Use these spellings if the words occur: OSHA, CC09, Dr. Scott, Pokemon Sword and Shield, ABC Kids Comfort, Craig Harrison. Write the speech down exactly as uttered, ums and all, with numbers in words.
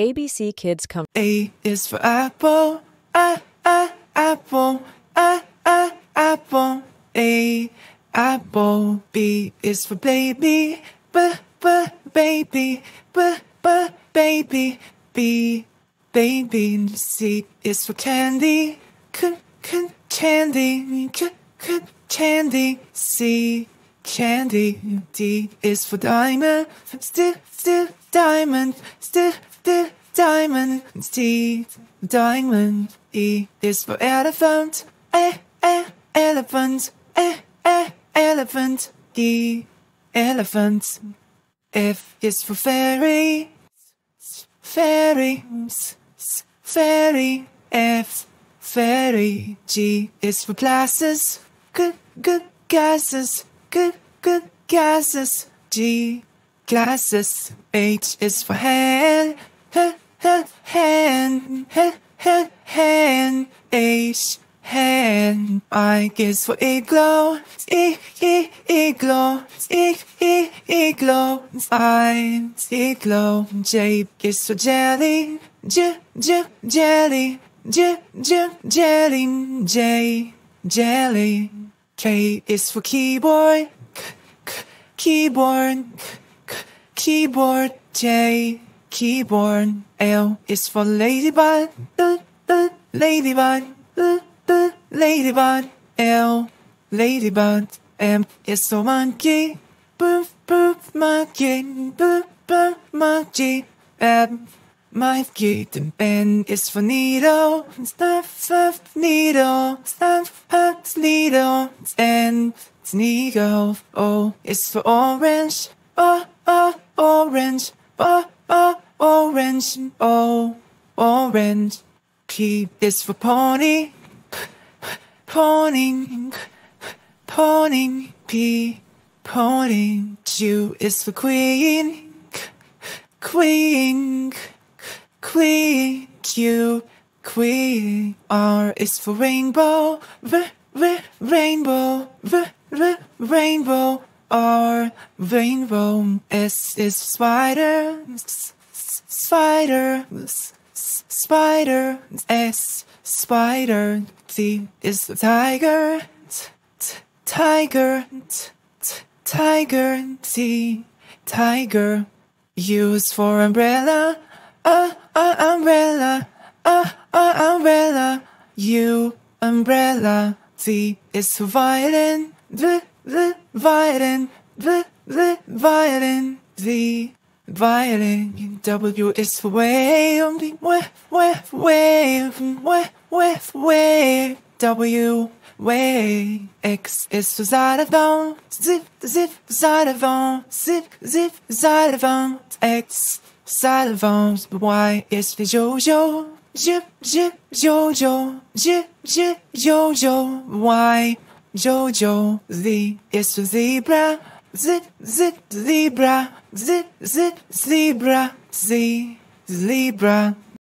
A B C Kids Comfort. A is for apple, a, a, apple, a, a, apple, a, apple. B is for baby, b, b, baby, b, b, baby, b, baby. C is for candy, c, c, candy, c, c, candy, c, candy. D is for diamond, still, still, diamond, still, still, diamond, D, diamond. E is for elephant, eh, eh, elephant, eh, eh, elephant, E, elephant. F is for fairy, fairy, fairy, F, fairy. G is for glasses, good, good glasses, good, good glasses, G, glasses. H is for hand, h, h, hand, h, h, hand, H, hand. I is for igloo, e, e, igloo, e, e, igloo, I, igloo. J is for jelly, j, j, jelly, j, j, jelly, J, jelly. K is for keyboard, k, k, keyboard, k, keyboard, J, keyboard. L is for ladybug, l, l, ladybug, l, l, ladybug, L, ladybug. M is for monkey, b, b, monkey, b, b, monkey, M, monkey. N is for needle, stuff, needle, stuff, needle, and sneagle. O is for orange, o, o, orange, o, o, orange, O, orange. P is for pony, pony, pony, P, pony. Q is for queen, queen, queen, Q, queen. R is for rainbow, r, r, rainbow, r, r, rainbow, R, rainbow. S is spider, s, s, spider, s, s, spider, S, spider. T is the tiger, t, t, tiger, t, t, tiger, T, tiger. U is for umbrella, uh, uh, umbrella, uh, uh, umbrella, U, umbrella. V is for violin, the, the, violin, the, the, violin, the, violin. W is for wave, wave, wave, wave, wave, wave, wave, W, wave. X is for xylophone, zip, zip, xylophone, zip, zip, xylophone, X, xylophone. Y is for jojo, j, j, jojo, j, j, jojo, Y, jojo. Z is for zebra, z, z, zebra, z, z, zebra, Z, zebra.